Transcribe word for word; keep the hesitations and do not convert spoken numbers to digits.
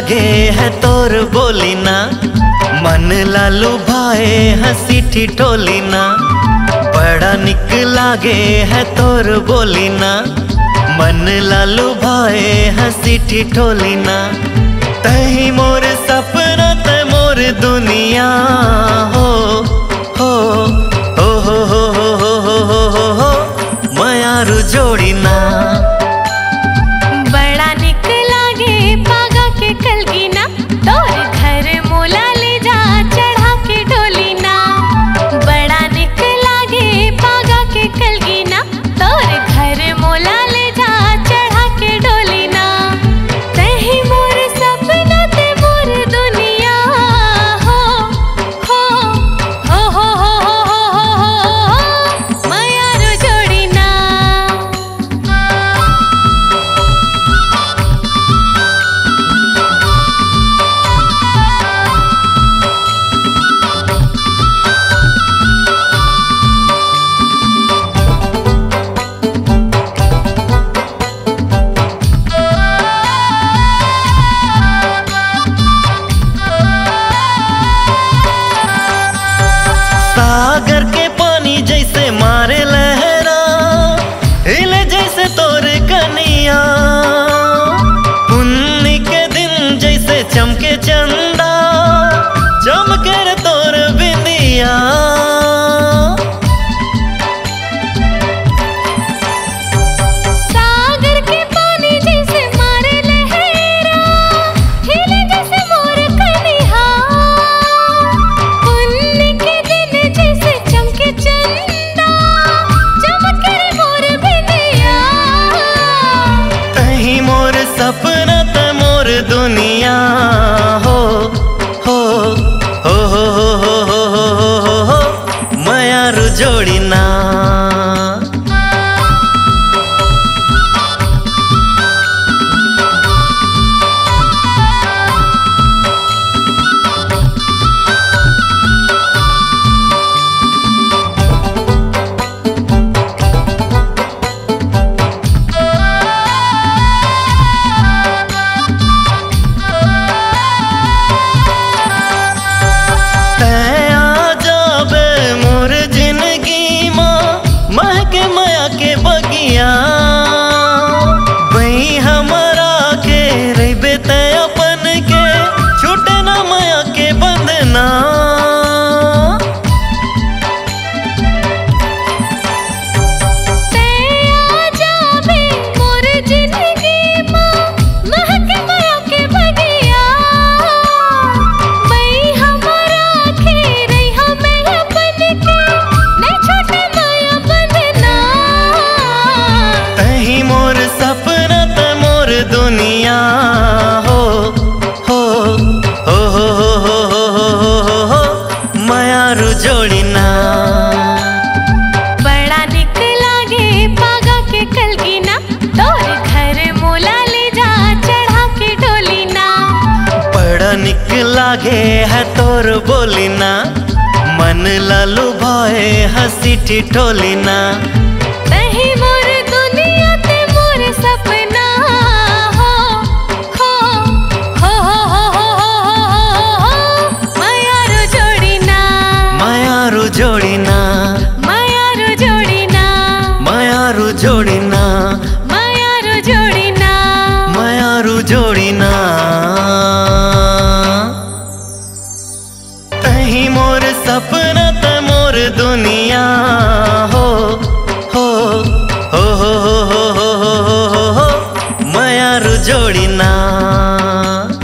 लागे है तोर बोलीना, मन लालू भाए हंसी ठिठोलीना। बड़ा निक लागे है तोर बोलीना, मन लालू भाए हंसी ठिठोलीना। तही मोर सपना ते मोर दुनिया हो हो हो हो हो हो हो हो हो मयारू जोड़ी ना। सागर के पानी जैसे मारे लहरा, इले जैसे तोर कनिया। पुन्नी के दिन जैसे चमके चंदा, चमके रे तोर बिंदिया। सागर के पानी जैसे मारे लहरा, इले जैसे मोर कनिया। पुन्नी के सपना ते मोर दुनिया हो हो हो हो हो हो हो हो मयारू जोड़ी ना। वही हमारा के रहिबे ते अपन के, छूटे ना माया के बंधना। दुनिया हो हो हो हो हो हो हो हो मयारू जोड़ी ना। बड़ा निक लागे पागा के कलगीना, तोर घर मोला ले जा चढ़ा के डोलीना। बड़ा निक लागे है तोर बोलीना, मन लालू भाए हंसी ठिठोलीना। जोड़ीना मायारू जोड़ीना, मायारू जोड़ीना, मायारू जोड़ीना, मायारू जोड़ीना। तही मोर सपना ते मोर दुनिया।